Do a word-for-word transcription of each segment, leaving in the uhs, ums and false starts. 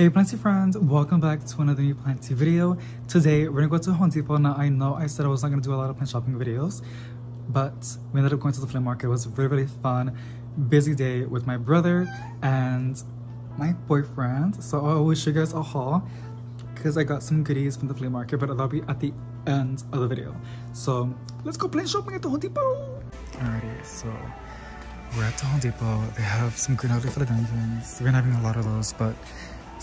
Hey Planty friends, welcome back to another new Planty video. Today we're gonna go to Home Depot. Now I know I said I was not gonna do a lot of plant shopping videos, but we ended up going to the flea market. It was a really, really fun, busy day with my brother and my boyfriend. So I will show you guys a haul because I got some goodies from the flea market, but that'll be at the end of the video. So let's go plant shopping at the Home Depot. Alrighty, so we're at the Home Depot. They have some green outfit for the dungeons. We're not having a lot of those, but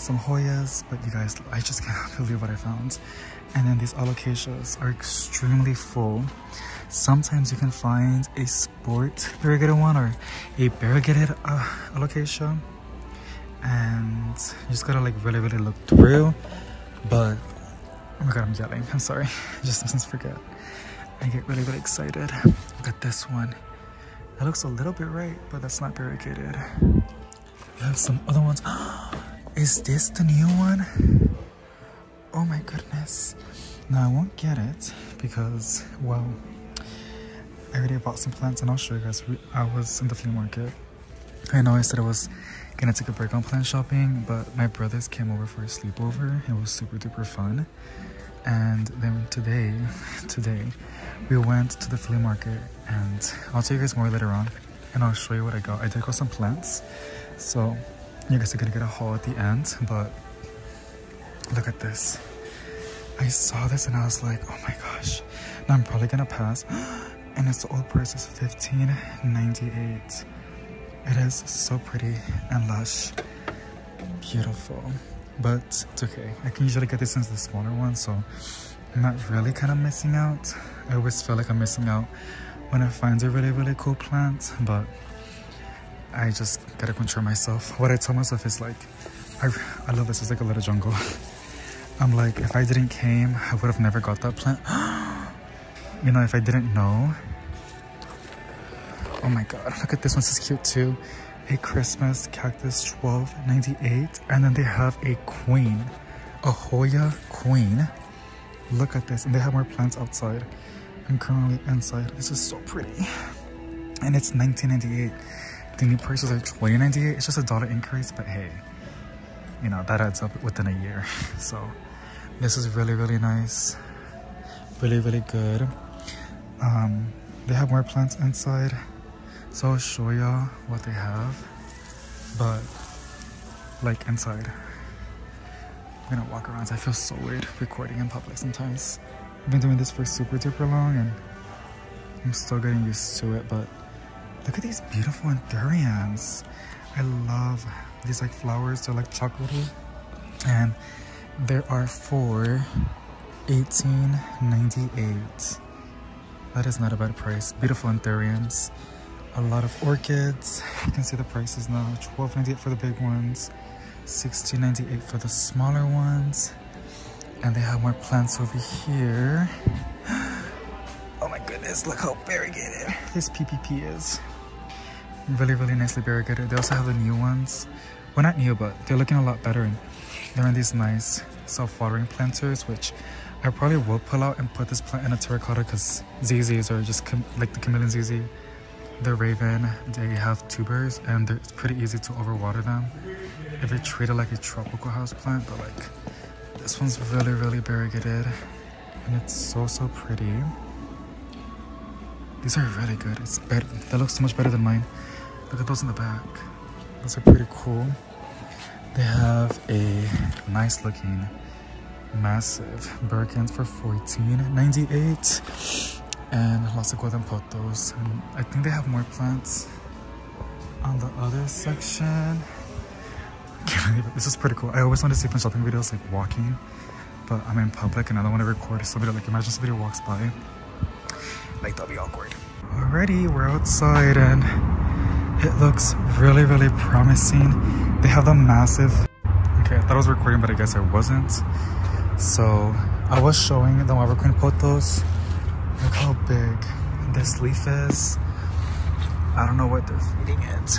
some Hoyas, but you guys, I just cannot believe what I found. And then these alocasias are extremely full. Sometimes you can find a sport variegated one or a variegated uh, alocasia, and you just gotta like really, really look through. But oh my god, I'm yelling. I'm sorry. I just sometimes forget. I get really, really excited. Look at this one. That looks a little bit right, but that's not variegated. We have some other ones. Is this the new one? Oh my goodness. Now I won't get it because, well, I already bought some plants and I'll show you guys. I was in the flea market. I know I said I was gonna take a break on plant shopping, but my brothers came over for a sleepover. It was super duper fun. And then today, today, we went to the flea market, and I'll tell you guys more later on and I'll show you what I got. I did got some plants, so you guys are gonna get a haul at the end, but look at this. I saw this and I was like, oh my gosh. Now I'm probably gonna pass. And it's the old price, it's fifteen ninety-eight. It is so pretty and lush. Beautiful. But it's okay. I can usually get this in the smaller one, so I'm not really kind of missing out. I always feel like I'm missing out when I find a really, really cool plant, but I just gotta control myself. What I tell myself is like, I, I love this, it's like a little jungle. I'm like, if I didn't came, I would have never got that plant. You know, if I didn't know. Oh my god, look at this one, this is cute too. A Christmas cactus, twelve ninety-eight. And then they have a queen, a Hoya queen. Look at this, and they have more plants outside. I'm currently inside. This is so pretty. And it's nineteen ninety-eight. The new prices are twenty ninety-eight. It's just a dollar increase, but hey, you know, that adds up within a year. So this is really, really nice. Really, really good. Um, they have more plants inside, so I'll show y'all what they have. But like inside, I'm gonna walk around. I feel so weird recording in public sometimes. I've been doing this for super duper long and I'm still getting used to it, but look at these beautiful anthuriums. I love these like flowers. They're like chocolatey. And there are four, eighteen ninety-eight. That is not a bad price. Beautiful anthuriums. A lot of orchids. You can see the prices now. twelve ninety-eight for the big ones. sixteen ninety-eight for the smaller ones. And they have more plants over here. Oh my goodness, look how variegated this P P P is. Really, really nicely variegated. They also have the new ones. Well, not new, but they're looking a lot better. And they're in these nice self-watering planters, which I probably will pull out and put this plant in a terracotta because Z Zs are just like the chameleon Z Z. The raven, they have tubers and it's pretty easy to overwater them if you treat it like a tropical house plant. But like this one's really, really variegated and it's so, so pretty. These are really good. It's better. That looks so much better than mine. Look at those in the back. Those are pretty cool. They have a nice looking massive Birkins for fourteen ninety-eight. And lots of golden potos. And I think they have more plants on the other section. I can't believe it. This is pretty cool. I always want to see fun shopping videos like walking, but I'm in public and I don't want to record somebody. Like imagine somebody walks by. Like that'll be awkward. Already, we're outside and it looks really, really promising. They have the massive. Okay, I thought I was recording, but I guess I wasn't. So I was showing the Marroquin potos. Look how big this leaf is. I don't know what they're feeding it,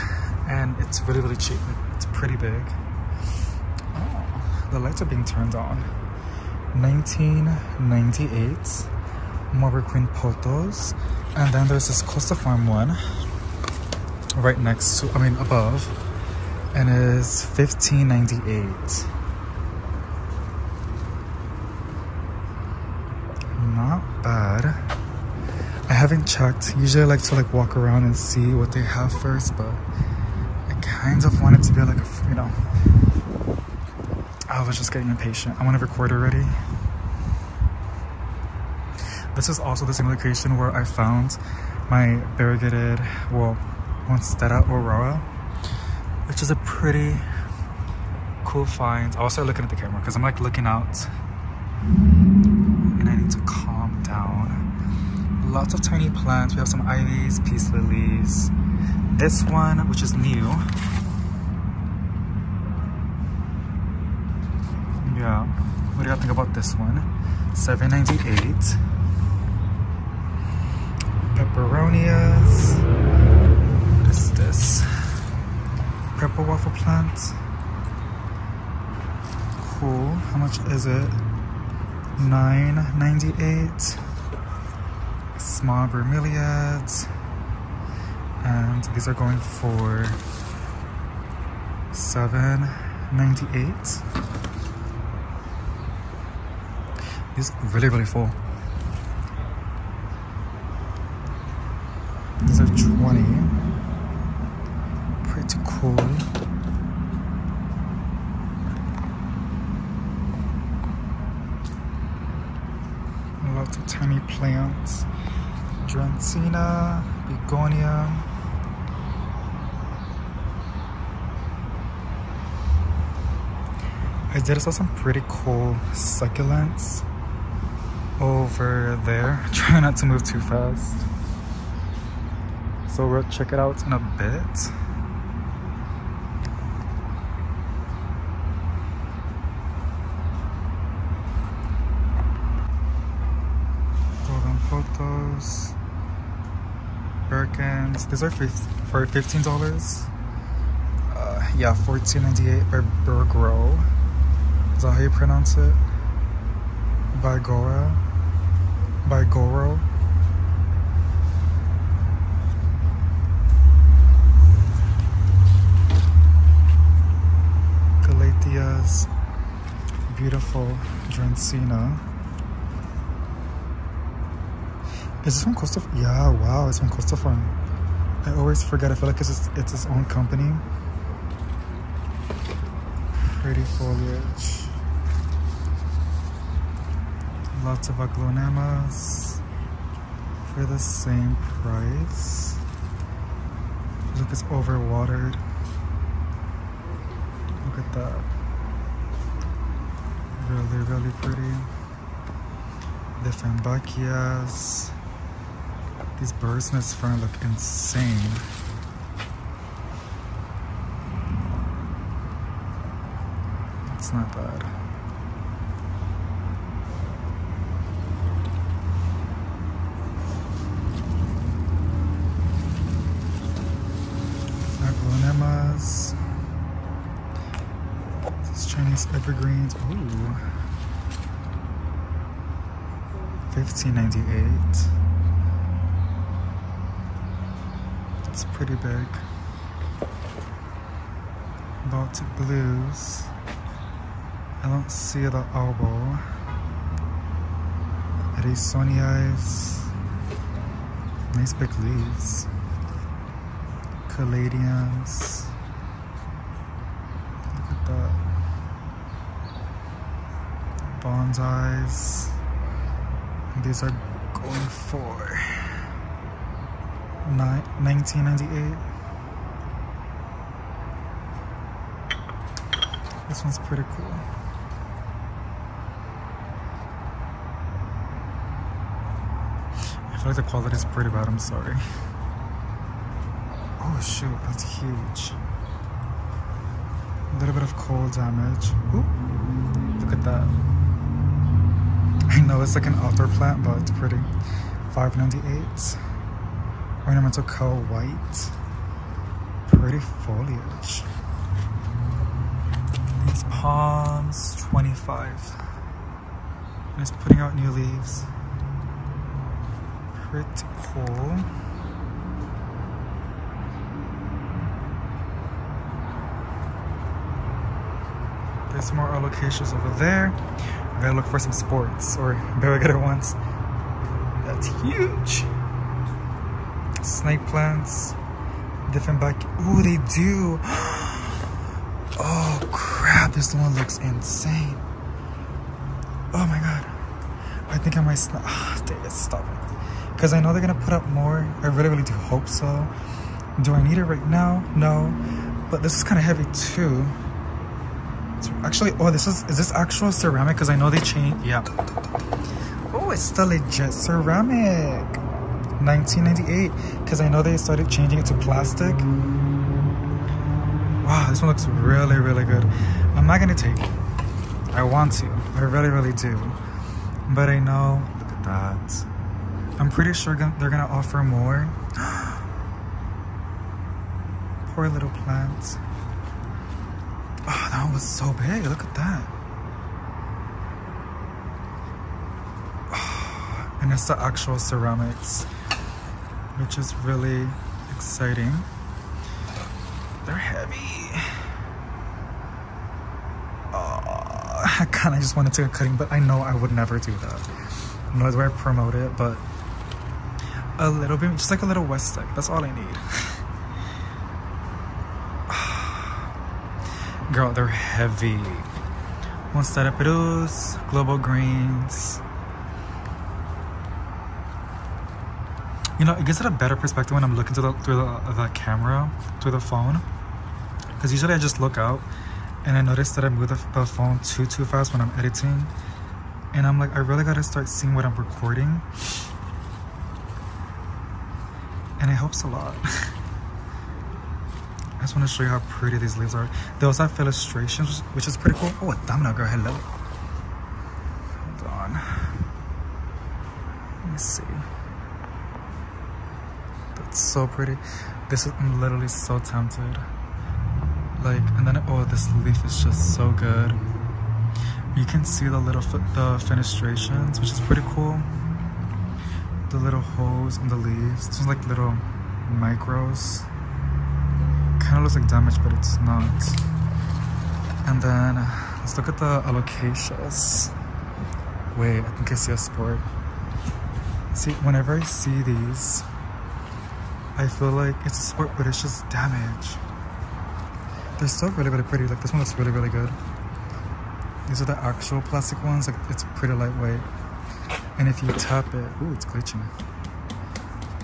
and it's really, really cheap. It's pretty big. Oh, the lights are being turned on. nineteen ninety-eight. Marroquin potos. And then there's this Costa Farm one right next to, I mean above, and it's fifteen ninety-eight. not bad. I haven't checked. Usually I like to like walk around and see what they have first, but I kind of want it to be like a, you know, I was just getting impatient. I want to record already. This is also the same location where I found my variegated, well, Monstera Aurora, which is a pretty cool find. I'll start looking at the camera because I'm like looking out and I need to calm down. Lots of tiny plants. We have some ivies, peace lilies. This one, which is new. Yeah, what do y'all think about this one? seven ninety-eight. Pepperonias. What is this? Purple waffle plant. Cool. How much is it? nine ninety-eight. Small bromeliads. And these are going for seven ninety-eight. These are really, really full. These are twenty. Pretty cool. Lots of tiny plants. Dransina, begonia. I did saw some pretty cool succulents over there. Try not to move too fast. So we'll check it out in a bit. Golden photos, Birkins. These are for fifteen dollars. Uh, yeah, fourteen ninety-eight or Burgro. Is that how you pronounce it? Vigora, Vigoro. Beautiful Dransina. Is this from Costa? Yeah, wow, it's from Costa Farms. I always forget. I feel like it's just, it's its own company. Pretty foliage. Lots of aglonemas for the same price. Look, it's overwatered. Look at that. Really, really pretty. The Fambachias. These bird's nest fern look insane. It's not bad. Aglonemas. Chinese evergreens. Ooh. fifteen ninety-eight. It's pretty big. Baltic blues. I don't see the elbow. Risonias. Nice big leaves. Caladiums. Look at that. Bonsais. These are going for nineteen ninety-eight. This one's pretty cool. I feel like the quality is pretty bad, I'm sorry. Oh shoot, that's huge. A little bit of cold damage. Ooh, look at that. I know it's like an outdoor plant, but it's pretty. five ninety-eight. Ornamental cow white. Pretty foliage. These palms, twenty-five. And it's putting out new leaves. Pretty cool. There's more allocations over there. I'm gonna look for some sports or variegated ones. That's huge. Snake plants, Diefenbach. Ooh, they do. Oh crap, this one looks insane. Oh my god. I think I might snap. Oh, dang it, stop it. Because I know they're going to put up more. I really, really do hope so. Do I need it right now? No. But this is kind of heavy too. It's actually, oh, this is, is this actual ceramic? Because I know they changed. Yeah. Oh, it's still legit ceramic. nineteen ninety-eight. Because I know they started changing it to plastic. Wow, this one looks really, really good. I'm not going to take it. I want to. I really, really do. But I know, look at that. I'm pretty sure they're gonna offer more. Poor little plants. Oh, that one was so big, look at that. Oh, and it's the actual ceramics, which is really exciting. They're heavy. I kind of just wanted to take a cutting, but I know I would never do that. Nor do I promote it, but a little bit, just like a little west stick. That's all I need. Girl, they're heavy. Monstera Perus, Global Greens. You know, it gives it a better perspective when I'm looking through the, through the, the camera, through the phone. Because usually I just look out. And I noticed that I moved the phone too, too fast when I'm editing. And I'm like, I really gotta start seeing what I'm recording. And it helps a lot. I just wanna show you how pretty these leaves are. They also have illustrations, which is pretty cool. Oh, a thumbnail, girl, hello. Hold on. Let me see. That's so pretty. This is, I'm literally so tempted. Like, and then, oh, this leaf is just so good. You can see the little the fenestrations, which is pretty cool. The little holes in the leaves. It's just like little micros. Kind of looks like damage, but it's not. And then, let's look at the alocasias. Wait, I think I see a sport. See, whenever I see these, I feel like it's a sport, but it's just damage. They're still really, really pretty. Like, this one looks really, really good. These are the actual plastic ones. Like, it's pretty lightweight. And if you tap it, ooh, it's glitching.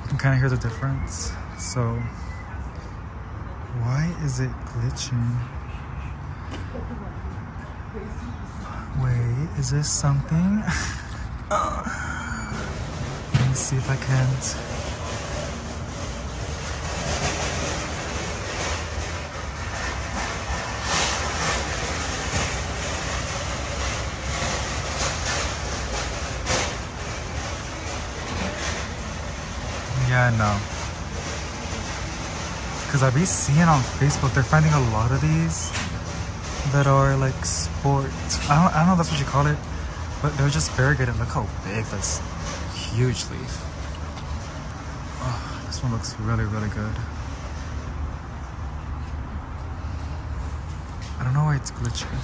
You can kind of hear the difference. So, why is it glitching? Wait, is this something? Let me see if I can't. Yeah, no. Because I've been seeing on Facebook, they're finding a lot of these that are like sport. I don't, I don't know if that's what you call it, but they're just variegated. Look how big this huge leaf. Oh, this one looks really, really good. I don't know why it's glitching.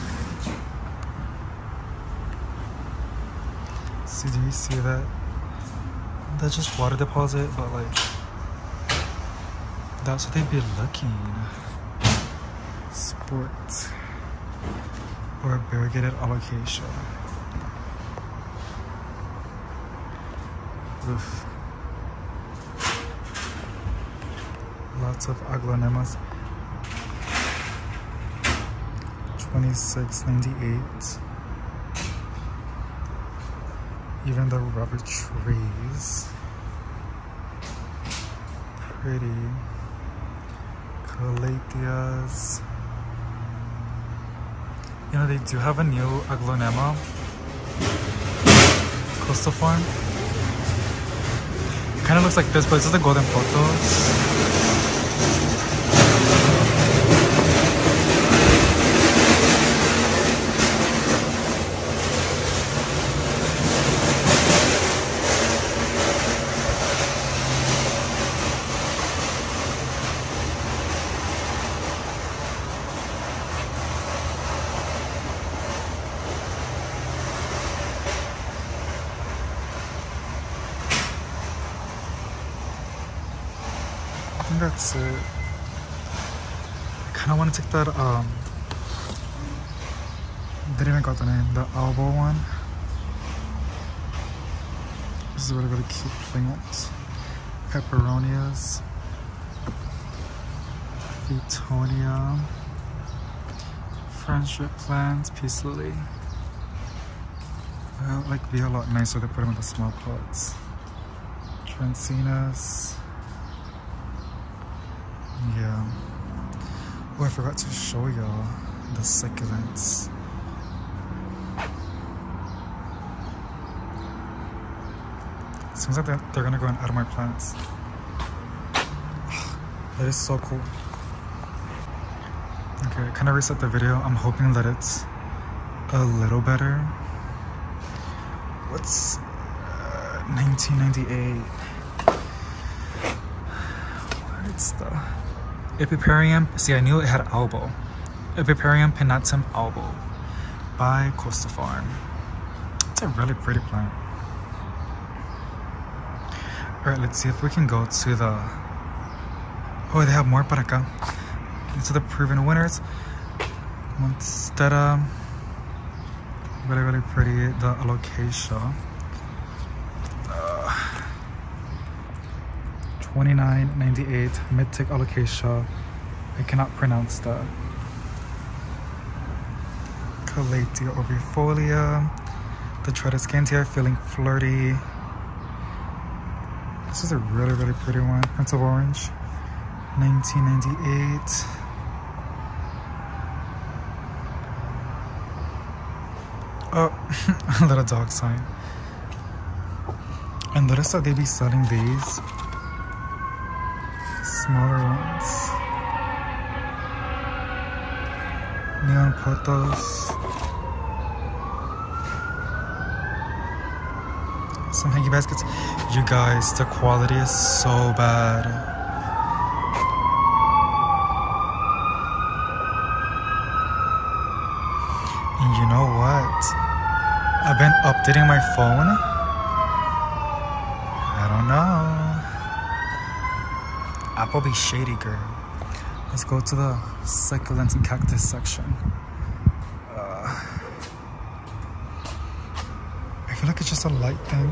See, do you see that? That's just water deposit, but like, that's what they'd be looking. Sports or variegated alocasia. Oof. Lots of aglaonemas. twenty-six ninety-eight. Even the rubber trees. Pretty. Calatheas. You know, they do have a new aglaonema. Costa Farm. It kind of looks like this, but it's just the golden pothos. think that's it. I kind of want to take that, um, didn't even got the name, the elbow one. This is a really, really cute plant. Peperonias. Fetonia. Friendship plants, peace lily. Well, like, be a lot nicer to put them in the small pots. Francinas. Yeah. Oh, I forgot to show y'all the succulents. Seems like they're, they're gonna go in out of my plants. That is so cool. Okay, kind of reset the video. I'm hoping that it's a little better. What's uh, nineteen ninety-eight? What's the Epipeurium? See, I knew it had elbow. Epipeurium pinnatum elbow by Costa Farm. It's a really pretty plant. All right, let's see if we can go to the. Oh, they have more para acá. These are the proven winners. Monstera. Really, really pretty. The alocasia. Uh, twenty-nine ninety-eight mythic alocasia. I cannot pronounce that. Calathea ovifolia. The Tradescantia feeling flirty. This is a really, really pretty one. Prince of Orange. nineteen ninety-eight. Oh, a little dog sign. And notice that they be selling these smaller ones. Neon potos. Some hanging baskets. You guys, the quality is so bad. I've been updating my phone. I don't know. Apple be shady, girl. Let's go to the succulents and cactus section. Uh, I feel like it's just a light thing.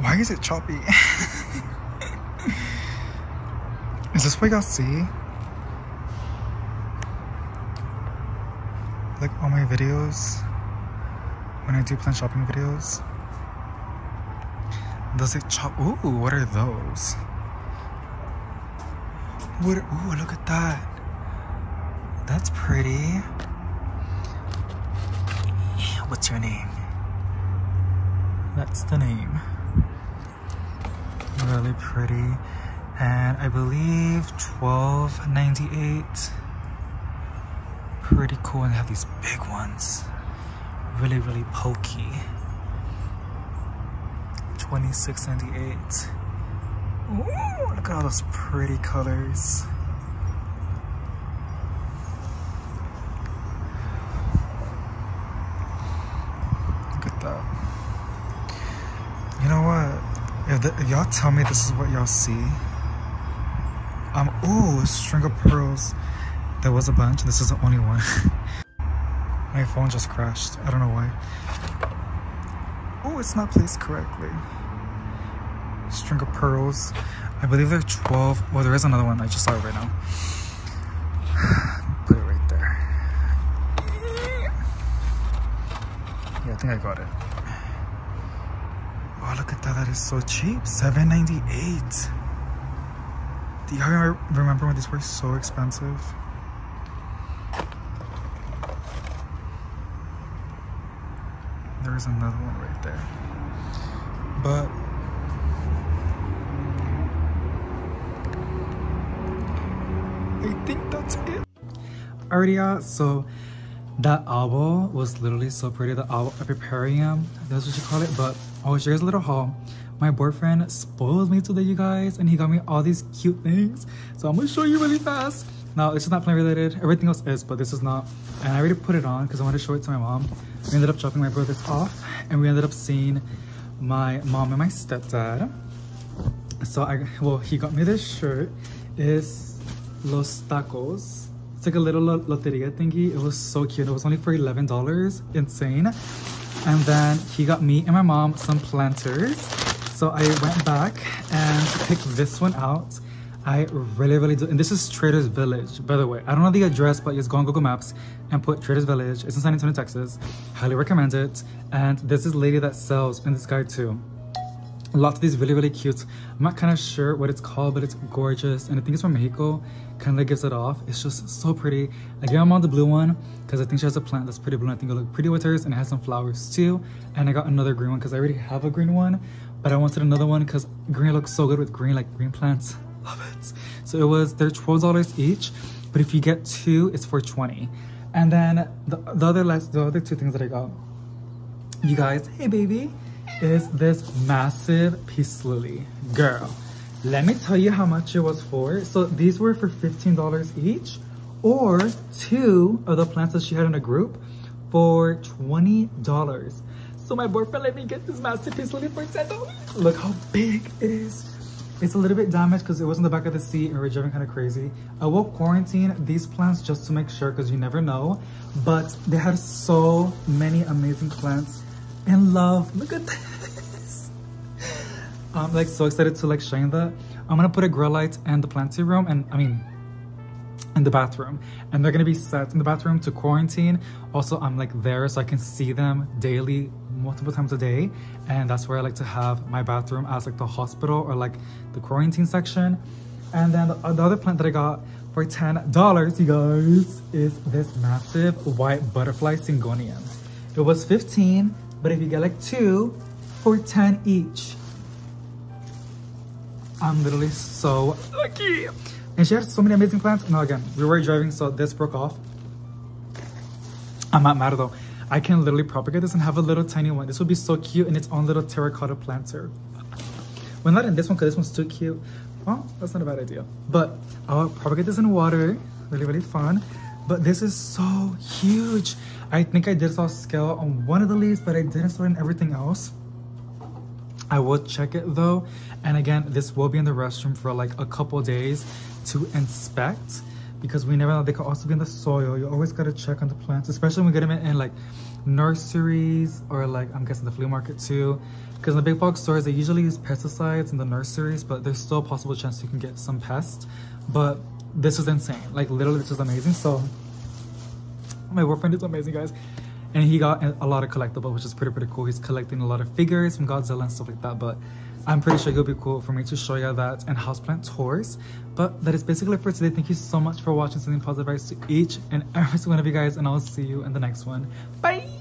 Why is it choppy? Is this what y'all see? Like all my videos, when I do plant shopping videos, does it chop? Ooh, what are those? What? Ooh, look at that. That's pretty. What's your name? That's the name. Really pretty. And I believe twelve ninety-eight. Pretty cool, and they have these big ones. Really, really pokey. twenty-six ninety-eight. Ooh, look at all those pretty colors. Look at that. You know what? If, if y'all tell me this is what y'all see. Um, ooh, a string of pearls. There was a bunch. This is the only one. My phone just crashed. I don't know why. Oh, it's not placed correctly. String of pearls. I believe there are twelve. Well, there is another one. I just saw it right now. Put it right there. Yeah, I think I got it. Oh, look at that. That is so cheap. seven ninety-eight. Do you remember when these were so expensive? There's another one right there. But I think that's it. Alrighty, y'all. So that owl was literally so pretty. The owl Epipeurium. That's what you call it. But I was here's a little haul. My boyfriend spoiled me today, you guys, and he got me all these cute things. So I'm gonna show you really fast. Now, it's just not plant related. Everything else is, but this is not. And I already put it on because I wanted to show it to my mom. We ended up dropping my brothers off, and we ended up seeing my mom and my stepdad. So I, well, he got me this shirt. It's Los Tacos. It's like a little loteria thingy. It was so cute. It was only for eleven dollars. Insane. And then he got me and my mom some planters. So I went back and picked this one out. I really, really do. And this is Trader's Village, by the way. I don't know the address, but just go on Google Maps and put Trader's Village. It's in San Antonio, Texas. Highly recommend it. And there's this lady that sells, and this guy too. Lots of these really, really cute. I'm not kind of sure what it's called, but it's gorgeous. And I think it's from Mexico. Kind of gives it off. It's just so pretty. I gave my mom the blue one because I think she has a plant that's pretty blue. And I think it'll look pretty with hers. And it has some flowers too. And I got another green one because I already have a green one. But I wanted another one because green looks so good with green, like green plants. Love it. So it was, they're twelve dollars each. But if you get two, it's for twenty. And then the, the, other, last, the other two things that I got, you guys, hey baby, is this massive peace lily. Girl, let me tell you how much it was for. So these were for fifteen dollars each, or two of the plants that she had in a group for twenty dollars. So my boyfriend let me get this massive peace lily for ten dollars. Look how big it is. It's a little bit damaged because it was in the back of the seat and we were driving kind of crazy. I will quarantine these plants just to make sure because you never know. But they had so many amazing plants. And love, look at this. I'm like so excited to like shine that. I'm gonna put a grow light in the planting room and I mean in the bathroom, and they're gonna be set in the bathroom to quarantine. Also, I'm like there so I can see them daily, multiple times a day, and that's where I like to have my bathroom as like the hospital or like the quarantine section. And then the other plant that I got for ten dollars, you guys, is this massive white butterfly syngonium. It was fifteen dollars. But if you get like two for ten each, I'm literally so lucky. And she had so many amazing plants. Now again, we were driving, so this broke off. I'm not mad though. I can literally propagate this and have a little tiny one. This would be so cute in its own little terracotta planter. Well, not in this one, because this one's too cute. Well, that's not a bad idea. But I'll propagate this in water. Really, really fun. But this is so huge. I think I did saw scale on one of the leaves, but I didn't saw it in everything else. I will check it though. And again, this will be in the restroom for like a couple days to inspect, because we never know, they could also be in the soil. You always gotta check on the plants, especially when we get them in, in like nurseries or like I'm guessing the flea market too. Because in the big box stores, they usually use pesticides in the nurseries, but there's still a possible chance you can get some pests. But this is insane. Like literally, this is amazing. So my boyfriend is amazing, guys. And he got a lot of collectibles, which is pretty, pretty cool. He's collecting a lot of figures from Godzilla and stuff like that. But I'm pretty sure it'll be cool for me to show you that and houseplant tours. But that is basically it for today. Thank you so much for watching. Sending positive vibes to each and every single one of you guys. And I'll see you in the next one. Bye!